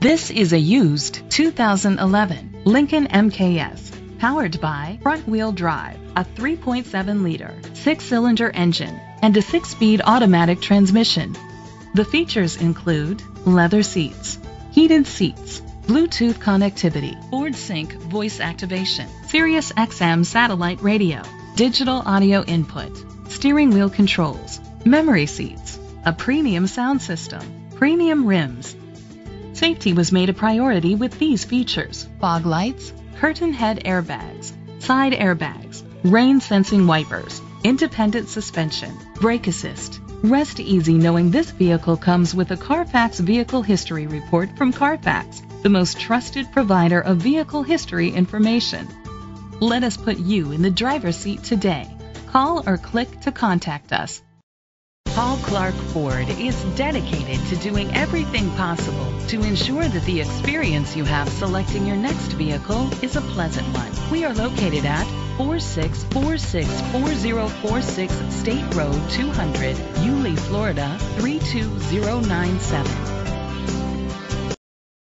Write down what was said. This is a used 2011 Lincoln MKS, powered by front-wheel drive, a 3.7-liter, 6-cylinder engine, and a 6-speed automatic transmission. The features include leather seats, heated seats, Bluetooth connectivity, Ford Sync voice activation, Sirius XM satellite radio, digital audio input, steering wheel controls, memory seats, a premium sound system, premium rims. Safety was made a priority with these features: fog lights, curtain head airbags, side airbags, rain sensing wipers, independent suspension, brake assist. Rest easy knowing this vehicle comes with a Carfax Vehicle History Report from Carfax, the most trusted provider of vehicle history information. Let us put you in the driver's seat today. Call or click to contact us. Paul Clark Ford is dedicated to doing everything possible to ensure that the experience you have selecting your next vehicle is a pleasant one. We are located at 4646 4046 State Road 200, Yulee, Florida 32097.